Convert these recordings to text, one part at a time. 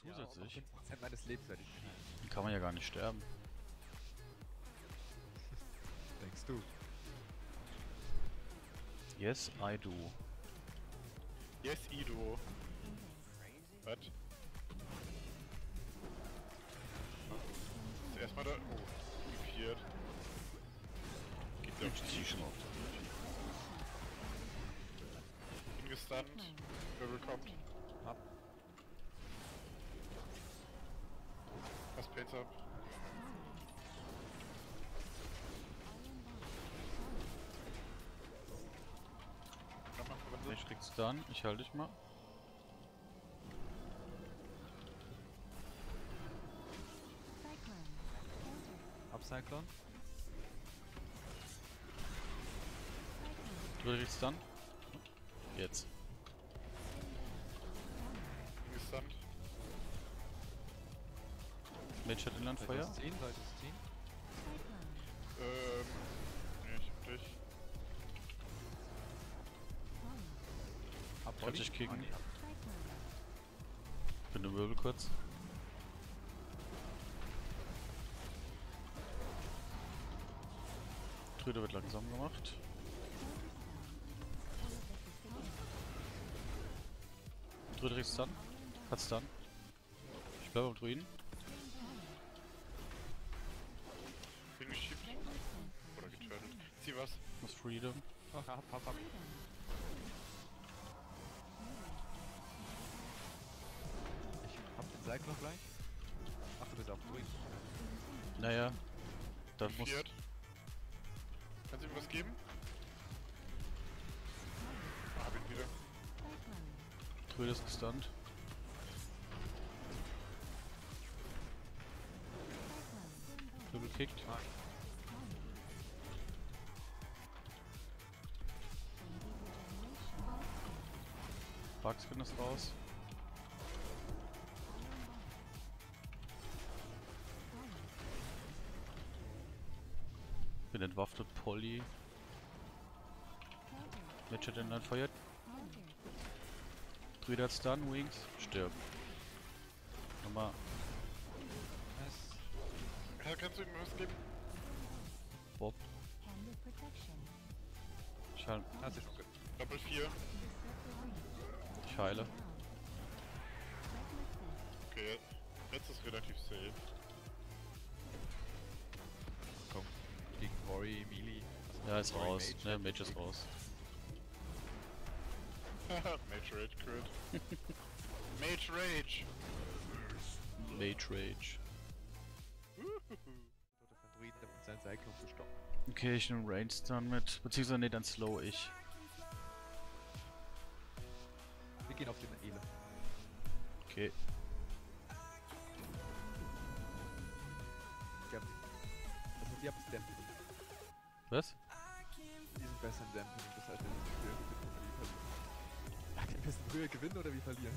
Zusätzlich? Ja, 5% meines Lebens werde ich kriegen. Dann kann man ja gar nicht sterben. Denkst du? Yes, I do. Yes, I do. Was? Erstmal da. Oh, gepiert. Geht ja auf die schon auf. Bin gestunt. Rebel kommt. Ab. Was Paints ab? Ich krieg's dann, ich halte dich mal. Upcyclone. Du kriegst dann. Jetzt. Gesamt. Mage hat den Landfeuer. Seite 10, Seite 10. Nee, ich hab dich. Kann dich kicken. Ich bin im Wirbel kurz. Trüder wird langsam gemacht. Trüder kriegst du dann. Hat's dann. Ich bleibe am Druiden. Bin geschiebt. Oder geturtet. Zieh was. Muss Freedom. Ach, hab. Ich hab den Cyclone gleich. Achte bitte auf Druiden. Naja. Dann muss... Kannst du ihm was geben? Ah, hab ihn wieder. Tröde ist gestunt. Double kickt. Bugskin ist raus. Bin entwaffnet, Polly. Matchet in ein Feuer. Drüder Stun, Wings. Stirb. Nochmal. Was? Ja, kannst du ihm was geben? Bob. Ich heile. Hast du schon ge... Doppel 4. Ich heile. Okay, jetzt ist relativ safe. Komm. Gegen Mori, Melee. Ja, ist raus. Ne, Mage ist raus. Haha, Mage Rage Crit. Mage Rage! Mage Rage. Okay, ich nehme Range Stun mit. Beziehungsweise, ne, dann slow ich. Wir gehen auf den Ele. Okay. Die haben es dämpfen. Was? Die sind besser im Dämpfen und das heißt, wenn sie früher gewinnen oder wie verlieren. Ach, die müssen früher gewinnen oder wie verlieren?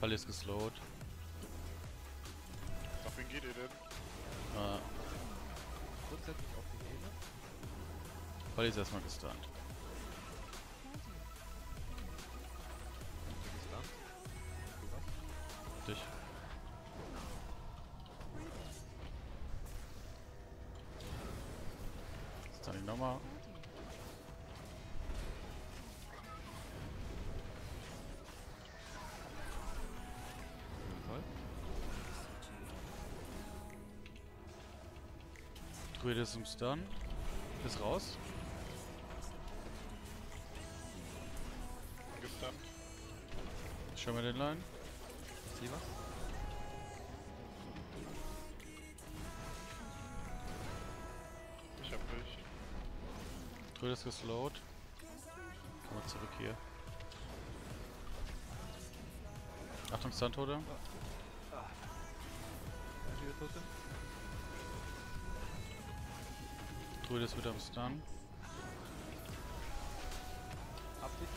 Fall ist geslowt. Auf wen geht ihr denn? Ah. Grundsätzlich auf die Ebene. Fall ist erstmal gestunt. Dich. Dann nochmal. Druide ist im Stern. Ist raus. Gestunt. Schau mal den Line. Sieh was? Ich hab durch. Tröd ist geslowt. Komm mal zurück hier. Achtung, Stun-Tote. Tröd ist wieder am Stun. Ab dich.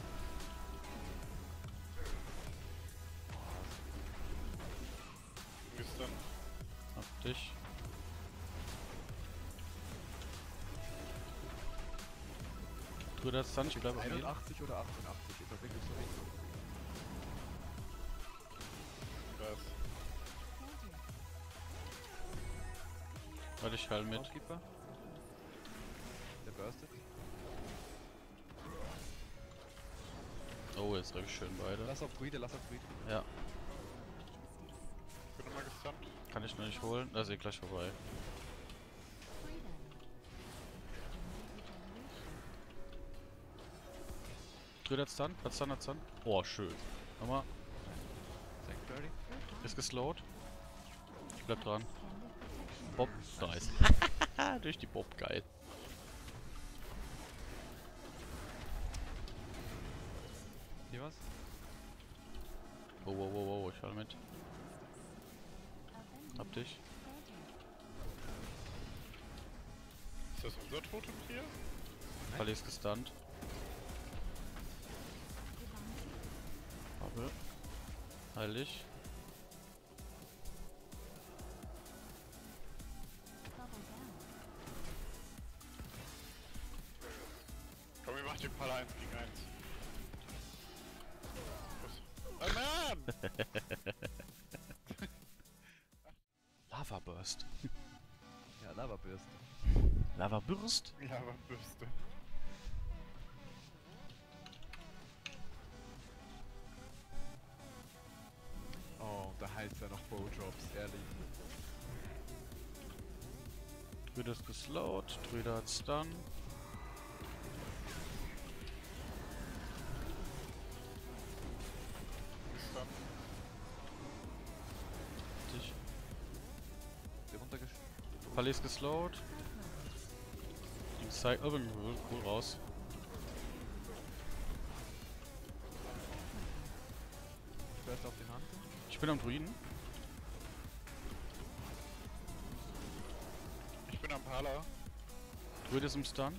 Gestern. Ab dich. Trüder Stun, ich bleibe auf 81 oder 88, ist das wirklich so Warte, ich heil mit. Der burstet. Oh, jetzt richtig schön beide. Lass auf Friede, lass auf Friede. Ja. Ich bin mal gestunt. Kann ich noch nicht holen? Da sehe ich gleich vorbei. Drüder Stun, hat Stun, hat Stun. Oh, schön. Nochmal. Ist geslowt. Ich bleib dran. Bob, nice. Durch die Bob, geil. Hier was? Oh, wow, wow, wow, ich hol mit. Hab dich. Ist das unser Totem hier? Kali ist gestunt. Bubble. Heilig. Komm, wir machen den Pala 1 gegen 1. Oh man! Lava Burst. Ja, Lava Burst. Lava Burst? Lava Bürste. Oh, da heißt ja noch Bowjobs, ehrlich. Drüder ist geslowt, Drüder hat Stun. Pali ist geslowt. Ich zeig Urban cool raus. Du hast auf den Hand. Ich bin am Druiden. Ich bin am Pala. Druid ist im Stun.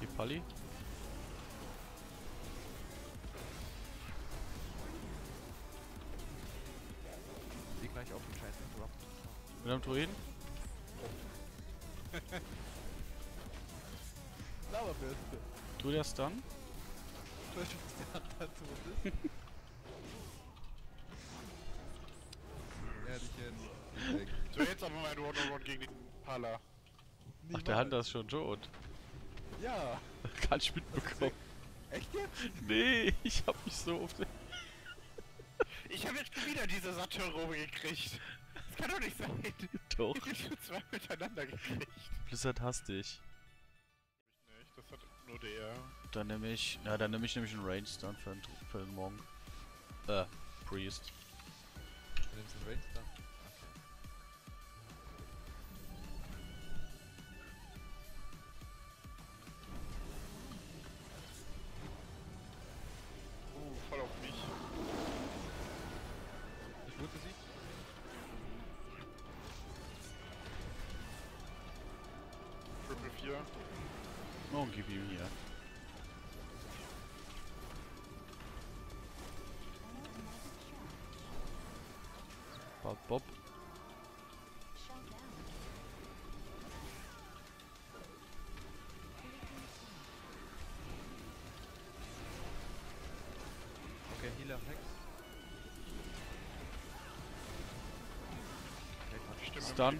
Die Pali. Gleich auf den Scheiß interrupt. Mit einem Druiden? Lauerbürste. Tu das dann? Ehrlich jetzt. So, jetzt aber mein One-on-One gegen den Pala. Ach, der Hunter ist schon tot. Ja. Kann ich mitbekommen. Echt jetzt? Nee, ich hab mich so auf den... Ich hab jetzt wieder diese Sattelrobe gekriegt. Das kann doch nicht sein. Doch. Ich hab schon zwei miteinander gekriegt. Blizzard hasst dich. Ich nicht, das hat nur der. Dann nehme ich. Na, dann nehme ich nämlich einen Range Stun für den Monk. Priest. Dann nimmst du einen Range Stun. Okay. Voll auf mich. Triple 4. Oh, gib ihm hier. Bob, Bob. Okay, Healer Hex. Stun. Ich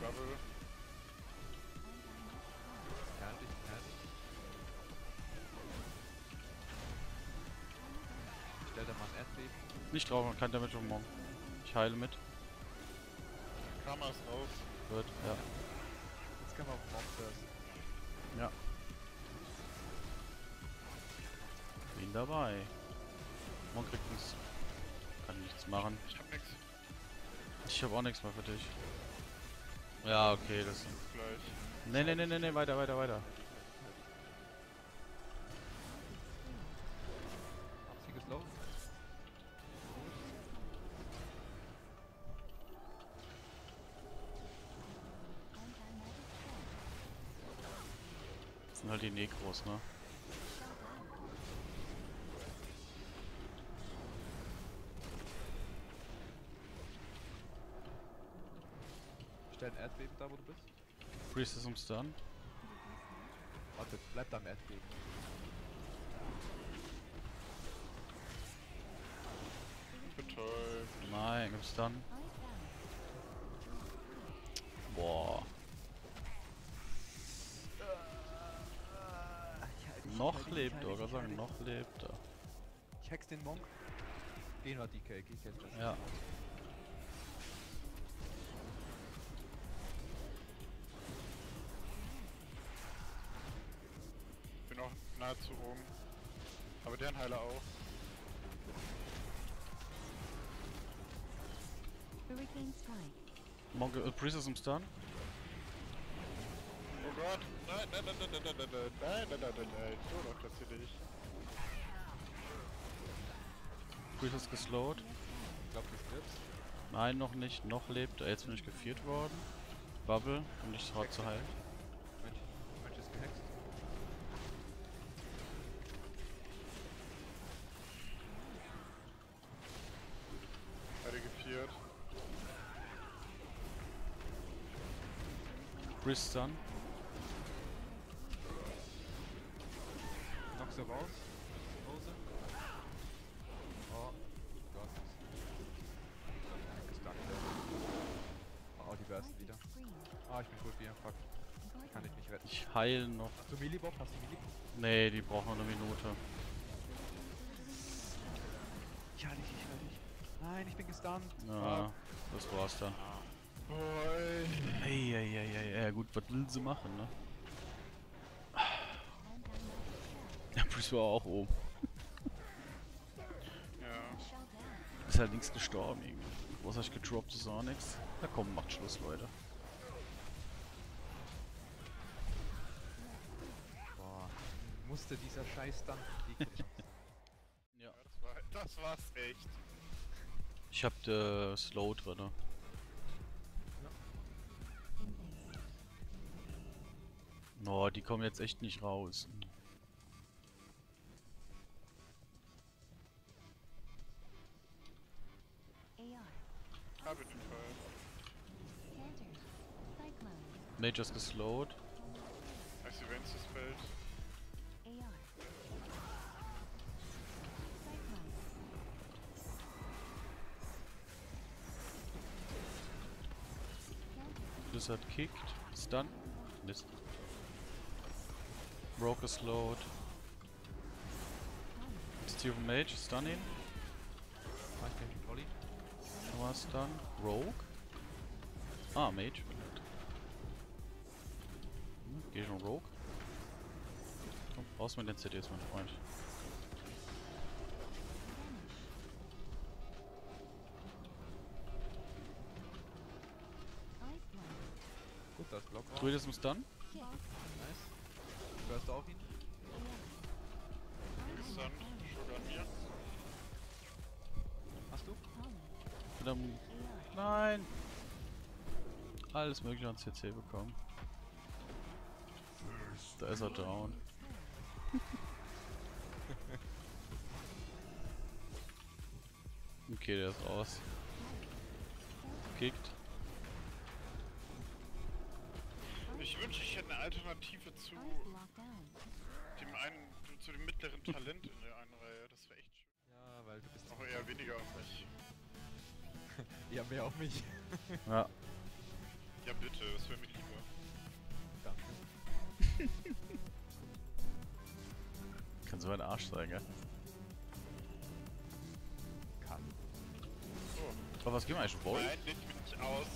stell da mal ein Erdbeben. Nicht drauf, man kann damit ummachen. Ich heile mit. Kammer ist drauf. Wird, ja. Jetzt kann man auf Monsters. Ja. Bin dabei. Man kriegt nichts. Kann nichts machen. Ich hab nichts. Ich hab auch nichts mehr für dich. Ja, okay, das ist gleich. Ne, ne, ne, ne, ne, weiter, weiter, weiter. Absieges Lauf. Das sind halt die Negros, ne? Ein Erdbeben da, wo du bist. Priest ist um Stun. Warte, bleib da am Erdbeben. Betäubt. Nein, gibt's Stun. Noch lebt er, sagen, noch lebt er. Ich hex den Monk. Den hat die Cake, ich jetzt das. Ja. Bin auch nahezu oben. Aber deren Heiler auch. Hurricane Strike. Monk, Priest ist im Stun. Oh Gott, nein, nein, nein, nein, nein, nein, nein, nein, nein, nein, so läuft das hier nicht. Priest ist geslowt. Ich glaube, du stirbst. Nein, noch nicht, noch lebt. Jetzt bin ich geviert worden. Bubble, um nicht hart zu heilen. Mensch ist gehext. Beide geviert. Priest Stun. Knock's er raus. Hose. Oh, Gott. Oh, die Bursten wieder. Ah, oh, ich bin gut wieder. Fuck. Kann ich nicht retten. Ich heile noch. Hast du Millibop? Hast du Millibop? Nee, die brauchen noch eine Minute. Ich heile dich, ich heile dich. Nein, ich bin gestunt. Ja, oh. Das war's dann. Ey, ey, ey, ey, ey, gut, was will sie machen, ne? Der Priest war auch oben. Ja. Ist halt nichts gestorben irgendwie. Was hab ich gedroppt, ist auch nichts. Na komm, macht Schluss, Leute. Boah, musste dieser Scheiß dann die Kette. Ja. Das war's echt. Ich hab de Slow drin. No, die kommen jetzt echt nicht raus. Hab ich den Fall. Major ist geslowt. Als die Vance das Feld. Blizzard kickt. Stun. Mist. Broke is load. Steel Mage, stun ihn. Noah stun. Rogue? Ah, Mage. Geh schon Rogue. Komm, raus mit den CDs, mein Freund. Gut, das Block war. Druid ist im Stun. Nice. Hörst du auf ihn? Gestunt, schon an mir. Hast du? Verdammt. Nein! Alles mögliche ans CC bekommen. Da ist er down. Okay, der ist raus. Kickt. Ich wünsche, ich hätte eine Alternative zu dem einen, zu dem mittleren Talent in der einen Reihe. Das wäre echt schön. Ja, weil du bist auch eher weniger auf mich. Ja, mehr auf mich. Ja. Ja bitte, das wäre mir lieber. Danke. Kann so ein Arsch sein, gell? Kann. So. Aber was gehen wir eigentlich? Boy? Nein, nicht mit aus.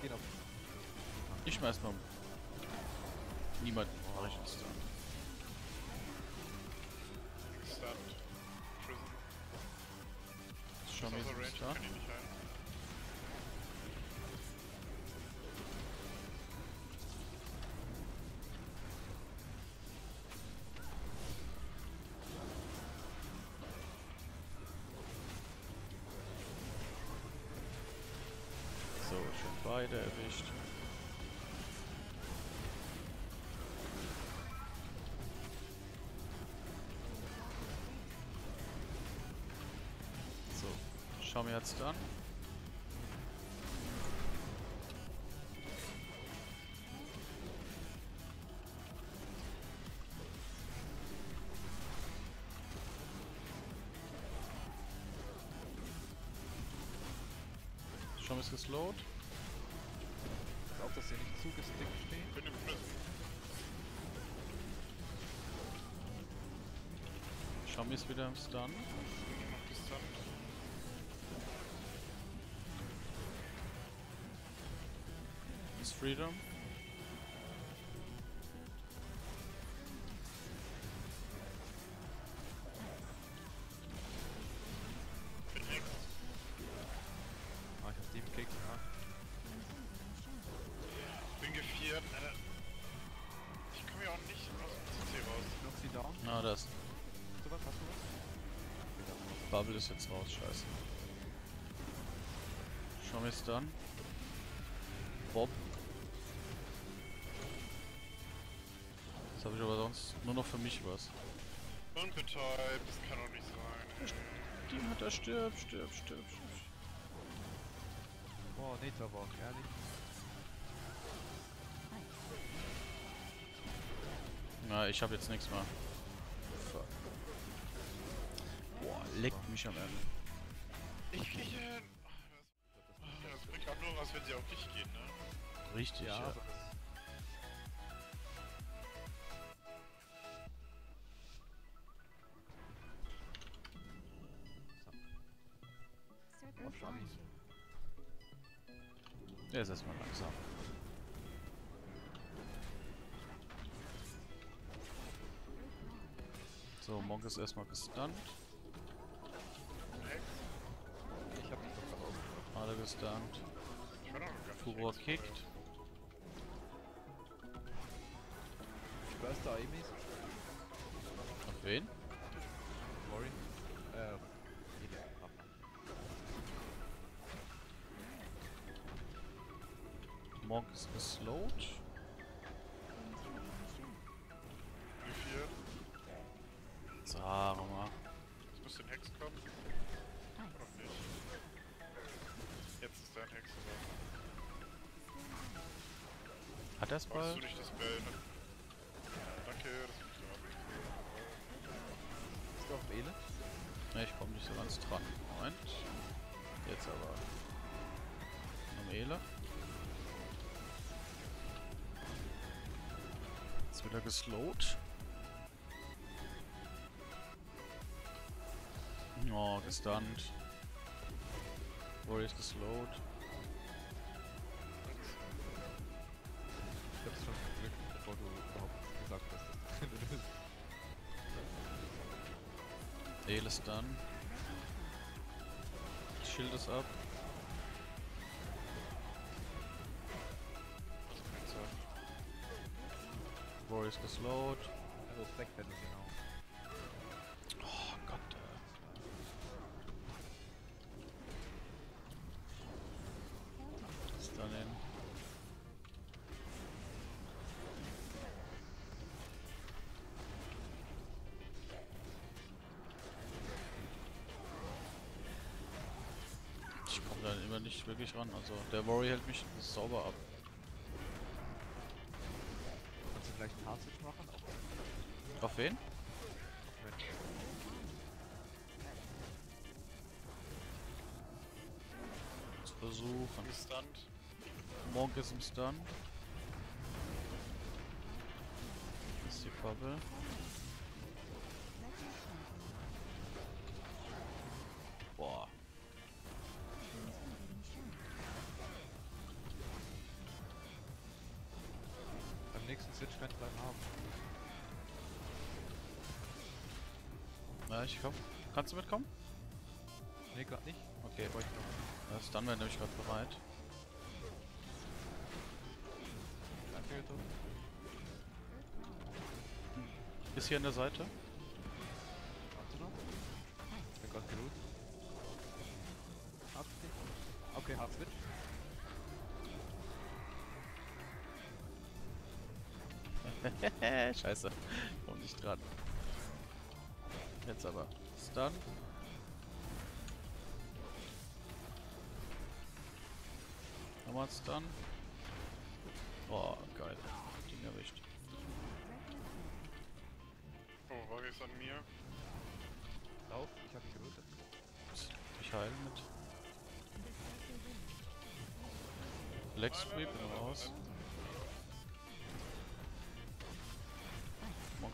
Gehen auf. Ich schmeiß mal niemanden. Oh, ich bin stunned. Ist schon wieder Range, kann ich nicht ein. So, schon beide erwischt. So, schauen wir jetzt an. Schon ist geslowt. Auf dass ihr nicht zu gestickt steht. Ich bin im Fluss. Tommy ist wieder im Stun. Ist Freedom. Bin next. Ah, ich hab Deep Kick gemacht. Bin geviert, Alter. Ich komme ja auch nicht aus dem CC raus. Nutzt die down? Na, das. Was hast du? Bubble ist jetzt raus, scheiße. Schau mir's dann. Bob. Jetzt habe ich aber sonst nur noch für mich was. Unbetäubt, das kann doch nicht sein. Die hat er stirbt. Boah, nee, da war auch ehrlich. Na, ich habe jetzt nichts mehr. Fuck. Boah, leckt mich am Ende. Ich krieg hin! Das bringt auch nur was, wenn sie auf dich gehen, ne? Richtig, ja. Aber der ist erstmal langsam. So, Monk ist erstmal gestunt. Ich hab mich doch rausgebracht. Alle gestunt. Furor kickt. Ich burst da Aimis. Auf wen? Warren. Monk ist geslowed. Sag mal. Ich muss den Hex kommen. Oder nicht? Jetzt ist dein Hex aber. Hat er es bald? Hast du nicht das Bell? Danke, das ist nicht so. Bist du auf Bele? Ne, ich komm nicht so ganz dran. Moment. Jetzt aber. Am Ele. Jetzt wieder geslowt. Oh, gestunt. Warrior ist geslowed. Ich hab's schon geglückt, bevor du überhaupt gesagt hast, dass du drin bist. Ele ist done. Schild ist ab. Warrior ist geslowed. Also Backpedal, genau. Ich komme da immer nicht wirklich ran, also der Warrior hält mich sauber ab. Kannst du vielleicht einen Hard-Switch machen? Auf wen? Zu versuchen. Gestunt. Monk ist im Stun. Das ist die Bubble. Boah. Beim nächsten Switch kann ich bleiben haben. Na, ich komm. Kannst du mitkommen? Ne, gerade nicht. Okay, wollte ich noch. Das Stun wäre nämlich gerade bereit. Ist hier an der Seite. Warte noch. Ich bin gerade geloot. Okay, Hard Switch. Scheiße. Komm nicht dran. Jetzt aber. Stun. Nochmal Stun. Oh, geil. Ding erwischt. Oh, war jetzt an mir. Lauf, ich hab ihn gelootet. Ich heile mit. Leg Sweep raus.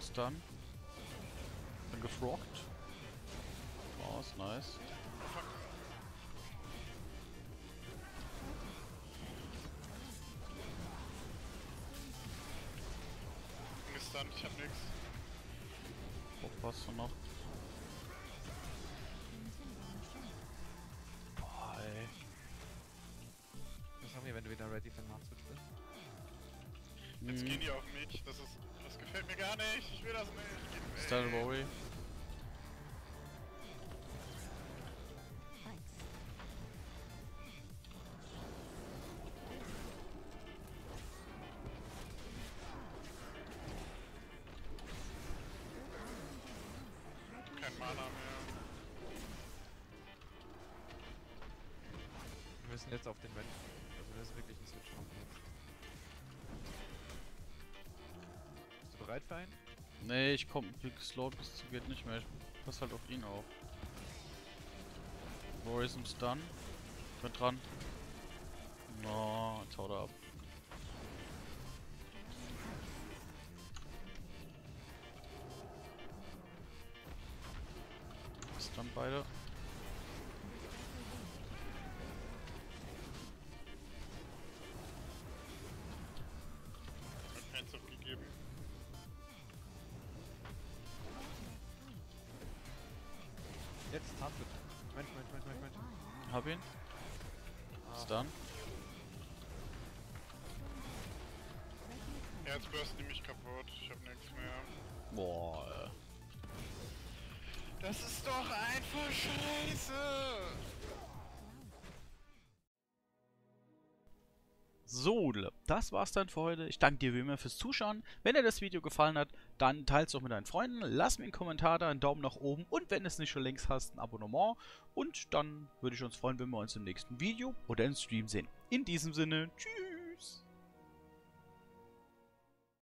Stun. Bin gefroggt. Raus, nice. Bin gestunt, ich hab nix. Wo passt du noch? Boah, ey. Was haben wir, wenn du wieder ready für den Nachswitch bist? Jetzt gehen die auf mich, das gefällt mir gar nicht, ich will das nicht. Style Worry. Kein Mana mehr. Wir müssen jetzt auf den Rennen. Also das ist wirklich ein Switch-Raum jetzt. Bereit für einen? Nee, ich komm geslowt bis zu geht nicht mehr. Ich pass halt auf ihn auf. Boris im Stun. Ich bin dran. No, jetzt haut er ab. Stun beide. Ich hab keins abgegeben. Jetzt Tarnflip. Mensch. Hab ihn. Stun. Ja, jetzt bursten die mich kaputt. Ich hab nichts mehr. Boah. Das ist doch einfach scheiße! So, das war's dann für heute. Ich danke dir wie immer fürs Zuschauen. Wenn dir das Video gefallen hat, dann teile es doch mit deinen Freunden. Lass mir einen Kommentar da, einen Daumen nach oben und wenn du es nicht schon längst hast, ein Abonnement. Und dann würde ich uns freuen, wenn wir uns im nächsten Video oder im Stream sehen. In diesem Sinne, tschüss!